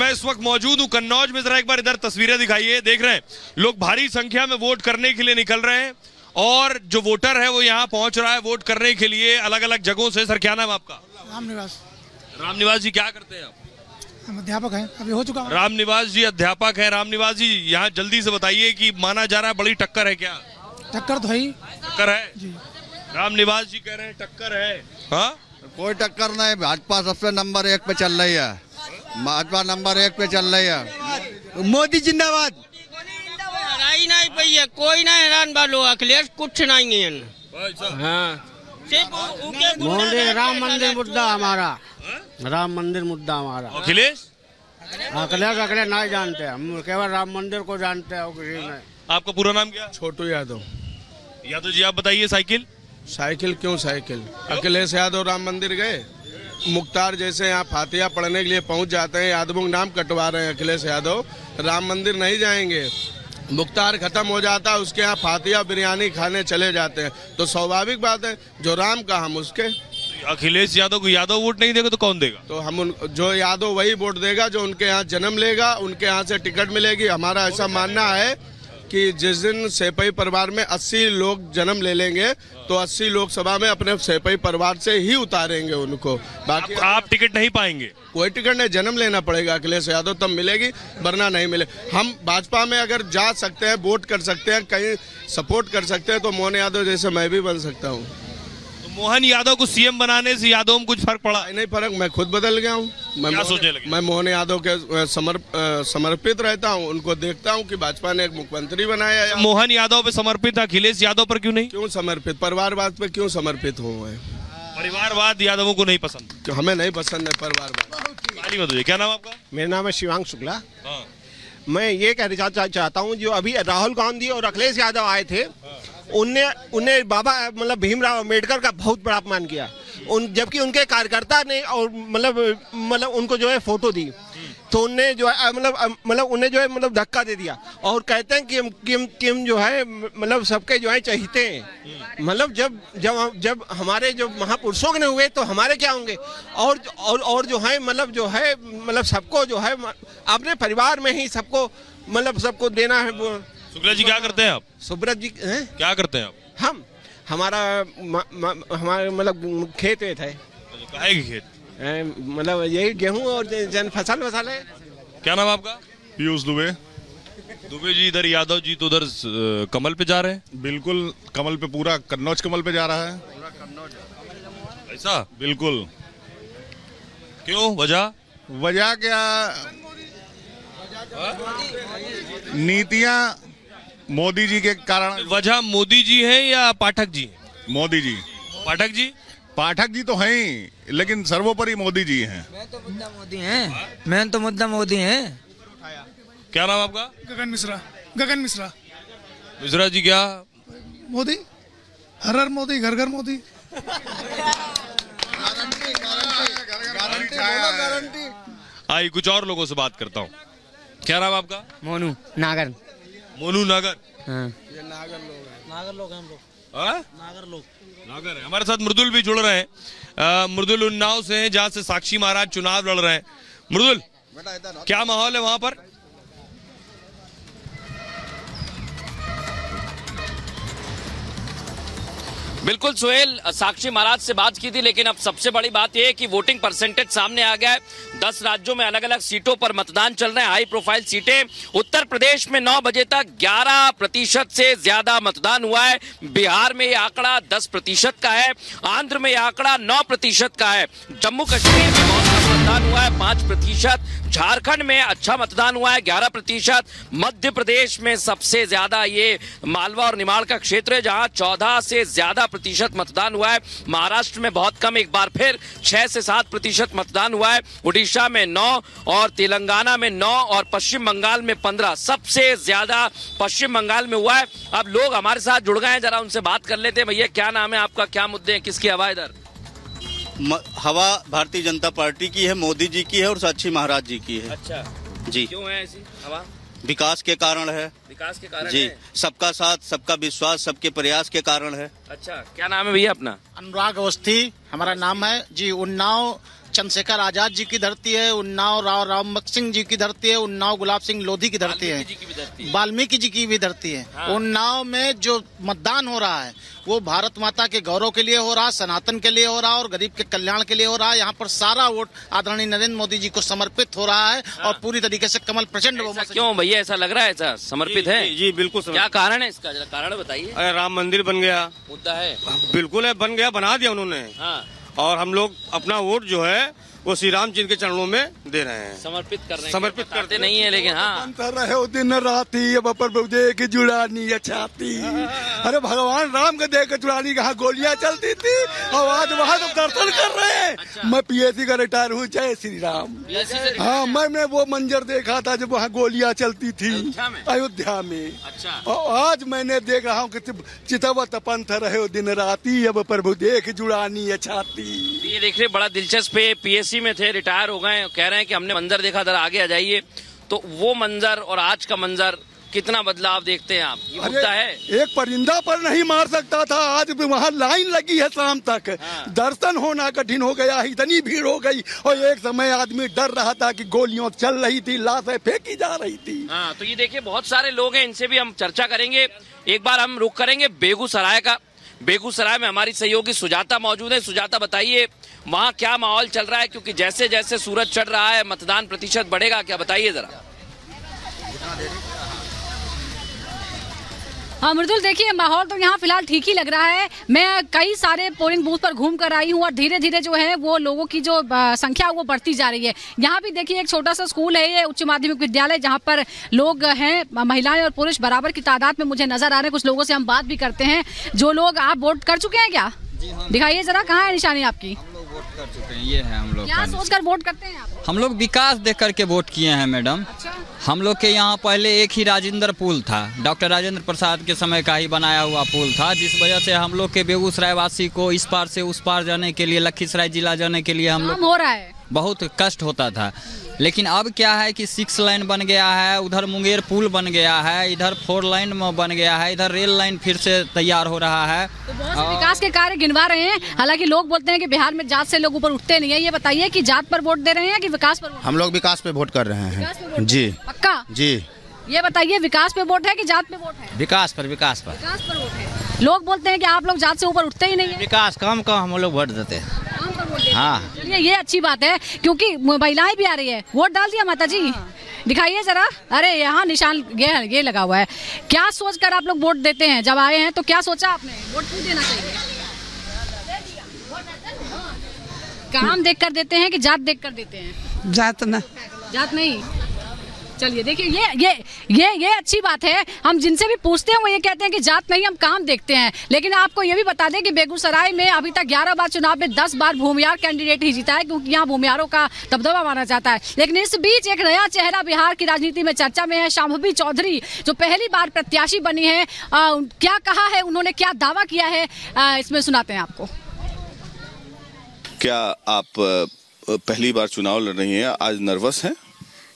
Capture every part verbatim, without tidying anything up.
मैं इस वक्त मौजूद हूँ कन्नौज में। जरा एक बार इधर तस्वीरें दिखाइए, देख रहे हैं लोग भारी संख्या में वोट करने के लिए निकल रहे हैं और जो वोटर है वो यहाँ पहुँच रहा है वोट करने के लिए अलग अलग जगहों से। सर क्या नाम आपका? राम निवास। राम निवास जी क्या करते हैं आप? हम अध्यापक हैं, अभी हो चुका हूं। राम निवास जी अध्यापक हैं। राम निवास जी यहाँ जल्दी से बताइए कि माना जा रहा है बड़ी टक्कर है, क्या टक्कर? तो है टक्कर है जी। राम निवास जी कह रहे हैं टक्कर है। हाँ कोई टक्कर नहीं, भाजपा सबसे नंबर एक पे चल रही है, भाजपा नंबर एक पे चल रही है। मोदी जिंदाबाद। हराई नहीं पई है, कोई ना हैरान बालो, अखिलेश कुछ नहीं है। सिर्फ राम मंदिर मुद्दा हमारा, राम मंदिर मुद्दा हमारा। अखिलेश अखिलेश अखिलेश नहीं जानते, हम केवल राम मंदिर को जानते हैं और किसी नहीं। आपका पूरा नाम क्या? छोटू यादव। यादव जी आप बताइए साइकिल साइकिल क्यों साइकिल? अखिलेश यादव राम मंदिर गए, मुख्तार जैसे यहाँ फातिया पढ़ने के लिए पहुँच जाते हैं, यादवों के नाम कटवा रहे हैं। अखिलेश यादव राम मंदिर नहीं जाएंगे, मुख्तार खत्म हो जाता है उसके यहाँ फातिया बिरयानी खाने चले जाते हैं, तो स्वाभाविक बात है जो राम का हम उसके। अखिलेश यादव को यादव वोट नहीं देगा तो कौन देगा? तो हम उन जो यादव वही वोट देगा जो उनके यहाँ जन्म लेगा, उनके यहाँ से टिकट मिलेगी। हमारा ऐसा मानना है कि जिस दिन सेपई परिवार में अस्सी लोग जन्म ले लेंगे तो अस्सी लोकसभा में अपने सेपई परिवार से ही उतारेंगे उनको। बाकी आप, आप टिकट नहीं पाएंगे, कोई टिकट नहीं, जन्म लेना पड़ेगा अखिलेश यादव तब मिलेगी, वरना नहीं मिले। हम भाजपा में अगर जा सकते हैं, वोट कर सकते हैं, कहीं सपोर्ट कर सकते हैं, तो मोहन यादव जैसे मैं भी बन सकता हूँ। मोहन यादव को सीएम बनाने से यादव में कुछ फर्क पड़ा? नहीं फर्क, मैं खुद बदल गया हूँ। मैं क्या सोचने लगे? मैं मोहन यादव के समर्प, समर्पित रहता हूँ, उनको देखता हूँ कि भाजपा ने एक मुख्यमंत्री बनाया है। मोहन यादव पे समर्पित, अखिलेश यादव पर क्यों नहीं? क्यों समर्पित? परिवारवाद पे क्यों समर्पित हूँ मैं? परिवारवाद यादवों को नहीं पसंद, हमें नहीं पसंद है परिवारवाद। क्या नाम आपका? मेरा नाम है शिवांग शुक्ला। मैं ये कहना चाहता हूँ जो अभी राहुल गांधी और अखिलेश यादव आए थे, उन्हें उन्हें बाबा मतलब भीमराव अम्बेडकर का बहुत बड़ा अपमान किया, उन जबकि उनके कार्यकर्ता ने और मतलब मतलब उनको जो है फोटो दी, तो उन्हें जो है मतलब मतलब उन्हें जो है मतलब धक्का दे दिया और कहते हैं कि हम कि हम कि हम जो है मतलब सबके जो है चाहते हैं, मतलब जब जब जब हमारे जो महापुरुषों ने हुए तो हमारे क्या होंगे? और और और जो है मतलब जो है मतलब सबको जो है अपने परिवार में ही सबको मतलब सबको देना है। सुब्रत जी क्या करते हैं आप? सुब्रत जी हैं? क्या करते हैं आप? हम हमारा म, म, हमारे मतलब खेत वेत है, खेत मतलब यही गेहूं और जन फसल वसल है। क्या नाम आपका? पीयूष दुबे। दुबे जी इधर यादव जी तो उधर कमल पे जा रहे हैं। बिल्कुल कमल पे, पूरा कन्नौज कमल पे जा रहा है। ऐसा बिल्कुल क्यों? वजह वजह क्या? नीतियाँ मोदी जी के कारण। वजह मोदी जी हैं या पाठक जी? मोदी जी। पाठक जी? पाठक जी तो हैं ही, लेकिन सर्वोपरि मोदी जी हैं। मैं तो मुद्दा मोदी हैं, मैं तो मुद्दा मोदी हैं। क्या नाम आपका? गगन मिश्रा। गगन मिश्रा। मिश्रा जी क्या? मोदी, हर हर मोदी, घर घर मोदी। Guarantee, guarantee, guarantee. आई कुछ और लोगों से बात करता हूँ। क्या नाम आपका? मोनू नागर। मोनू नागर। हाँ। ये नागर लोग हैं। नागर लोग हैं हम लोग। नागर लोग। नागर है। हमारे साथ मृदुल भी जुड़ रहे हैं। मृदुल उन्नाव से हैं, जहाँ से साक्षी महाराज चुनाव लड़ रहे हैं। मृदुल क्या माहौल है वहाँ पर? बिल्कुल सुहेल, साक्षी महाराज से बात की थी, लेकिन अब सबसे बड़ी बात यह है कि वोटिंग परसेंटेज सामने आ गया है। दस राज्यों में अलग अलग सीटों पर मतदान चल रहे हैं, हाई प्रोफाइल सीटें। उत्तर प्रदेश में नौ बजे तक ग्यारह प्रतिशत से ज्यादा मतदान हुआ है। बिहार में यह आंकड़ा दस प्रतिशत का है, आंध्र में यह आंकड़ा नौ प्रतिशत का है, जम्मू कश्मीर में बहुत कम मतदान हुआ है पाँच प्रतिशत, झारखंड में अच्छा मतदान हुआ है ग्यारह प्रतिशत, मध्य प्रदेश में सबसे ज्यादा ये मालवा और निमाड़ का क्षेत्र है जहाँ चौदह से ज्यादा प्रतिशत मतदान हुआ है, महाराष्ट्र में बहुत कम, एक बार फिर छह से सात प्रतिशत मतदान हुआ है, उड़ीसा में नौ और तेलंगाना में नौ और पश्चिम बंगाल में पंद्रह, सबसे ज्यादा पश्चिम बंगाल में हुआ है। अब लोग हमारे साथ जुड़ गए हैं, जरा उनसे बात कर लेते हैं। भैया क्या नाम है आपका? क्या मुद्दे हैं? किसकी हवा इधर? हवा भारतीय जनता पार्टी की है, मोदी जी की है और साक्षी महाराज जी की है। अच्छा जी, क्यों है ऐसी हवा? विकास के कारण है। विकास के कारण जी, सबका साथ, सबका विश्वास, सबके प्रयास के कारण है। अच्छा क्या नाम है भैया अपना? अनुराग अवस्थी हमारा नाम है जी। उन्नाव चंद्रशेखर आजाद जी की धरती है, उन्नाव राव रामबक्श सिंह जी की धरती है, उन्नाव गुलाब सिंह लोधी की धरती है, बाल्मीकि जी की भी धरती है। हाँ। उन्नाव में जो मतदान हो रहा है वो भारत माता के गौरव के लिए हो रहा, सनातन के लिए हो रहा और गरीब के कल्याण के लिए हो रहा है। यहाँ पर सारा वोट आदरणीय नरेंद्र मोदी जी को समर्पित हो रहा है। हाँ। और पूरी तरीके से कमल प्रचंड बहुमत। क्यों भैया ऐसा लग रहा है? ऐसा समर्पित है जी, बिल्कुल। क्या कारण है इसका, कारण बताइए। अरे राम मंदिर बन गया, मुद्दा है, बिल्कुल है, बन गया, बना दिया उन्होंने। और हम लोग अपना वोट जो है वो श्री राम जी के चरणों में दे रहे हैं, समर्पित कर रहे हैं, समर्पित करते नहीं है लेकिन। हाँ कर रहे हो दिन राती, अब पर बुझे की जुड़ानी छाती। अरे भगवान राम के देख के जुड़ानी कहाँ गोलियां चलती थी, और आज वहाँ तो दर्शन कर रहे हैं। अच्छा। मैं पीएससी का रिटायर हूँ, जय श्री राम। हाँ, मैंने वो मंजर देखा था जब वहाँ गोलियां चलती थी अयोध्या में, और आज मैंने देख रहा हूँ की चितव तपंथ रहे हो दिन राती, अब प्रभु देख जुड़ानी छाती। ये देख रहे बड़ा दिलचस्प है, पीएससी में थे, रिटायर हो गए, कह रहे हैं कि हमने मंजर देखा, जरा आगे आ जाइए। तो वो मंजर और आज का मंजर कितना बदलाव देखते हैं आप? ये मुद्दा है। एक परिंदा पर नहीं मार सकता था, आज भी वहाँ लाइन लगी है शाम तक। हाँ। दर्शन होना कठिन हो गया, इतनी भीड़ हो गई, और एक समय आदमी डर रहा था कि गोलियों चल रही थी, लाशें फेंकी जा रही थी। हाँ, तो ये देखिए बहुत सारे लोग हैं, इनसे भी हम चर्चा करेंगे। एक बार हम रुख करेंगे बेगूसराय का, बेगूसराय में हमारी सहयोगी सुजाता मौजूद है। सुजाता बताइए वहाँ क्या माहौल चल रहा है, क्योंकि जैसे जैसे सूरज चढ़ रहा है मतदान प्रतिशत बढ़ेगा, क्या बताइए जरा। हाँ मृदुल, देखिए माहौल तो यहाँ फिलहाल ठीक ही लग रहा है। मैं कई सारे पोलिंग बूथ पर घूम कर आई हूँ और धीरे धीरे जो है वो लोगों की जो संख्या वो बढ़ती जा रही है। यहाँ भी देखिए एक छोटा सा स्कूल है, ये उच्च माध्यमिक विद्यालय, जहाँ पर लोग हैं, महिलाएं और पुरुष बराबर की तादाद में मुझे नजर आ रहे हैं। कुछ लोगों से हम बात भी करते हैं। जो लोग आप वोट कर चुके हैं क्या? दिखाइए जरा, कहाँ है निशानी आपकी? हम लोग वोट कर चुके हैं, ये है हम लोग। क्या सोच कर वोट करते हैं आप? हम लोग विकास देख करके वोट किए हैं मैडम। अच्छा। हम लोग के यहाँ पहले एक ही राजेंद्र पुल था, डॉक्टर राजेंद्र प्रसाद के समय का ही बनाया हुआ पुल था, जिस वजह से हम लोग के बेगूसराय वासी को इस पार से उस पार जाने के लिए, लखीसराय जिला जाने के लिए हम लोग हो रहा है बहुत कष्ट होता था। लेकिन अब क्या है कि सिक्स लाइन बन गया है, उधर मुंगेर पुल बन गया है, इधर फोर लाइन बन गया है, इधर रेल लाइन फिर से तैयार हो रहा है। तो बहुत से विकास के कार्य गिनवा रहे हैं। हालांकि लोग बोलते हैं कि बिहार में जात से लोग ऊपर उठते नहीं है, ये बताइए कि जात पर वोट दे रहे हैं कि विकास पर? हम लोग विकास पे वोट कर रहे हैं जी, पक्का जी। ये बताइए विकास पे वोट है कि जात पे वोट है? विकास पर, विकास पर, विकास पर वोट है। लोग बोलते हैं कि आप लोग जात से ऊपर उठते ही नहीं है, विकास काम का हम लोग वोट देते हैं। हाँ चलिए, ये अच्छी बात है क्योंकि महिलाएं भी आ रही है। वोट डाल दिया माता जी, दिखाइए जरा। अरे यहाँ निशान ये ये लगा हुआ है। क्या सोचकर आप लोग वोट देते हैं? जब आए हैं तो क्या सोचा आपने? वोट क्यों देना चाहिए? काम देखकर देते हैं कि जात देखकर देते हैं? जात ना, जात नहीं। चलिए देखिए ये ये ये ये अच्छी बात है। हम जिनसे भी पूछते हैं वो ये कहते हैं कि जात नहीं, हम काम देखते हैं। लेकिन आपको ये भी बता दें कि बेगूसराय में अभी तक ग्यारह बार चुनाव में दस बार भूमिहार कैंडिडेट ही जीता है, क्योंकि यहाँ भूमिहारों का दबदबा माना जाता है। लेकिन इस बीच एक नया चेहरा बिहार की राजनीति में चर्चा में है, शंभवी चौधरी, जो पहली बार प्रत्याशी बनी है। आ, क्या कहा है उन्होंने, क्या दावा किया है, आ, इसमें सुनाते हैं आपको। क्या आप पहली बार चुनाव लड़ रही हैं, आज नर्वस हैं?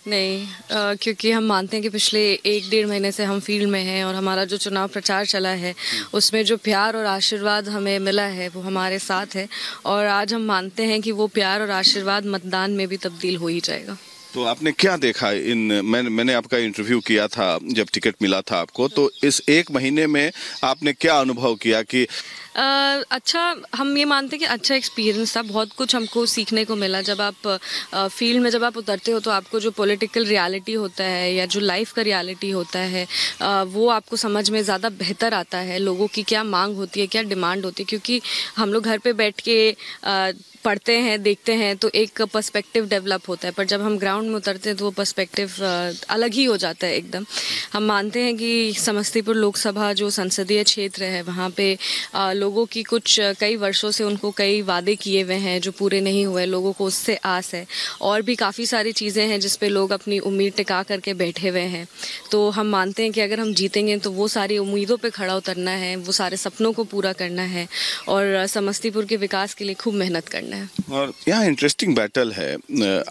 नहीं, आ, क्योंकि हम मानते हैं कि पिछले एक डेढ़ महीने से हम फील्ड में हैं, और हमारा जो चुनाव प्रचार चला है उसमें जो प्यार और आशीर्वाद हमें मिला है वो हमारे साथ है, और आज हम मानते हैं कि वो प्यार और आशीर्वाद मतदान में भी तब्दील हो ही जाएगा। तो आपने क्या देखा इन मैं, मैंने आपका इंटरव्यू किया था जब टिकट मिला था आपको, तो इस एक महीने में आपने क्या अनुभव किया कि आ, अच्छा, हम ये मानते हैं कि अच्छा एक्सपीरियंस था, बहुत कुछ हमको सीखने को मिला। जब आप आ, फील्ड में जब आप उतरते हो तो आपको जो पॉलिटिकल रियलिटी होता है या जो लाइफ का रियलिटी होता है आ, वो आपको समझ में ज़्यादा बेहतर आता है। लोगों की क्या मांग होती है, क्या डिमांड होती है, क्योंकि हम लोग घर पे बैठ के आ, पढ़ते हैं, देखते हैं तो एक पर्सपेक्टिव डेवलप होता है, पर जब हम ग्राउंड में उतरते हैं तो वो पर्सपेक्टिव अलग ही हो जाता है एकदम। हम मानते हैं कि समस्तीपुर लोकसभा जो संसदीय क्षेत्र है वहाँ पे लोगों की कुछ कई वर्षों से उनको कई वादे किए हुए हैं जो पूरे नहीं हुए, लोगों को उससे आस है, और भी काफ़ी सारी चीज़ें हैं जिस पर लोग अपनी उम्मीद टिका करके बैठे हुए हैं। तो हम मानते हैं कि अगर हम जीतेंगे तो वो सारी उम्मीदों पर खड़ा उतरना है, वो सारे सपनों को पूरा करना है, और समस्तीपुर के विकास के लिए खूब मेहनत करना है। है। और यहाँ इंटरेस्टिंग बैटल है,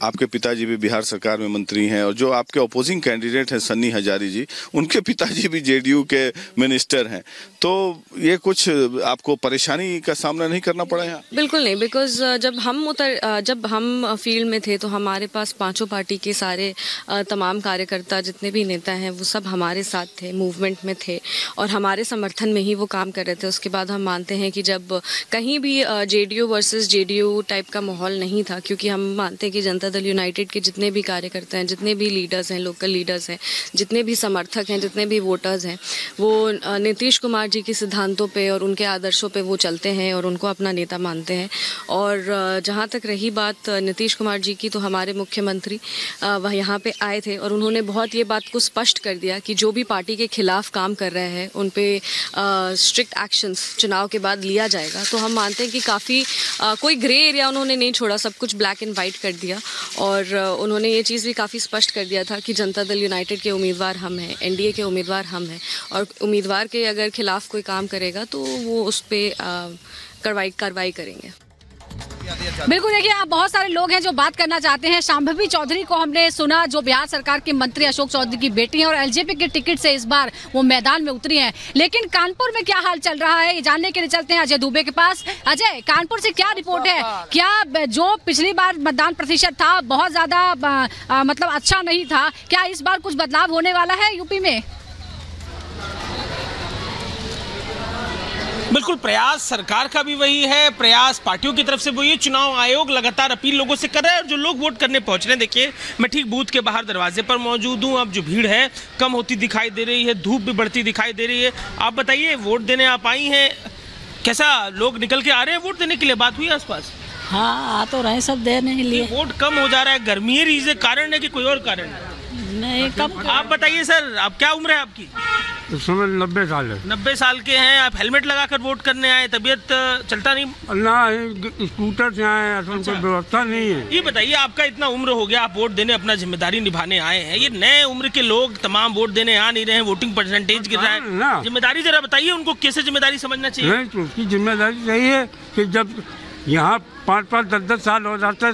आपके पिताजी भी बिहार सरकार में मंत्री हैं और जो आपके अपोजिंग कैंडिडेट हैं सनी हजारी जी, उनके पिताजी भी जेडीयू के मिनिस्टर हैं, तो ये कुछ आपको परेशानी का सामना नहीं करना पड़ा यहाँ? बिल्कुल नहीं, बिकॉज जब हम उतर जब हम फील्ड में थे तो हमारे पास पाँचों पार्टी के सारे तमाम कार्यकर्ता जितने भी नेता हैं वो सब हमारे साथ थे, मूवमेंट में थे और हमारे समर्थन में ही वो काम कर रहे थे। उसके बाद हम मानते हैं कि जब कहीं भी जेडीयू वर्सेस जेडीयू टाइप का माहौल नहीं था, क्योंकि हम मानते हैं कि जनता दल यूनाइटेड के जितने भी कार्यकर्ता हैं, जितने भी लीडर्स हैं, लोकल लीडर्स हैं, जितने भी समर्थक हैं, जितने भी वोटर्स हैं, वो नीतीश कुमार जी के सिद्धांतों पे और उनके आदर्शों पे वो चलते हैं और उनको अपना नेता मानते हैं। और जहाँ तक रही बात नीतीश कुमार जी की, तो हमारे मुख्यमंत्री वह यहाँ पर आए थे और उन्होंने बहुत ये बात को स्पष्ट कर दिया कि जो भी पार्टी के खिलाफ काम कर रहे हैं उन पे स्ट्रिक्ट एक्शंस चुनाव के बाद लिया जाएगा। तो हम मानते हैं कि काफ़ी कोई ग्रे एरिया उन्होंने नहीं छोड़ा, सब कुछ ब्लैक एंड वाइट कर दिया और उन्होंने ये चीज़ भी काफ़ी स्पष्ट कर दिया था कि जनता दल यूनाइटेड के उम्मीदवार हम हैं, एनडीए के उम्मीदवार हम हैं और उम्मीदवार के अगर खिलाफ कोई काम करेगा तो वो उस पर कार्रवाई कार्रवाई करेंगे। बिल्कुल, देखिए आप बहुत सारे लोग हैं जो बात करना चाहते हैं। शंभवी चौधरी को हमने सुना जो बिहार सरकार के मंत्री अशोक चौधरी की बेटी हैं और एलजेपी के टिकट से इस बार वो मैदान में उतरी हैं, लेकिन कानपुर में क्या हाल चल रहा है ये जानने के लिए चलते हैं अजय दुबे के पास। अजय, कानपुर से क्या रिपोर्ट है? क्या जो पिछली बार मतदान प्रतिशत था बहुत ज्यादा मतलब अच्छा नहीं था, क्या इस बार कुछ बदलाव होने वाला है यूपी में? बिल्कुल, प्रयास सरकार का भी वही है, प्रयास पार्टियों की तरफ से वही है। चुनाव आयोग लगातार अपील लोगों से कर रहा है और जो लोग वोट करने पहुंच रहे हैं, देखिए मैं ठीक बूथ के बाहर दरवाजे पर मौजूद हूं, अब जो भीड़ है कम होती दिखाई दे रही है, धूप भी बढ़ती दिखाई दे रही है। आप बताइए, वोट देने आप आई हैं, कैसा लोग निकल के आ रहे हैं वोट देने के लिए? बात हुई आसपास? हाँ, आ तो रहे सब देने के लिए। वोट कम हो जा रहा है, गर्मी है रीजन कारण है कि कोई और कारण है? नहीं, कम। आप बताइए सर, आप क्या उम्र है आपकी? नब्बे साल है। नब्बे साल के हैं आप, हेलमेट लगाकर वोट करने आए, तबीयत चलता नहीं ना, स्कूटर से आए, कोई व्यवस्था नहीं है। ये बताइए, आपका इतना उम्र हो गया, आप वोट देने अपना जिम्मेदारी निभाने आए हैं, ये नए उम्र के लोग तमाम वोट देने आ नहीं रहे हैं, वोटिंग परसेंटेज गिर रहा है, जिम्मेदारी जरा बताइए उनको कैसे जिम्मेदारी समझना चाहिए? उसकी जिम्मेदारी यही है की जब यहाँ पाँच पाँच दस दस साल हो जाता है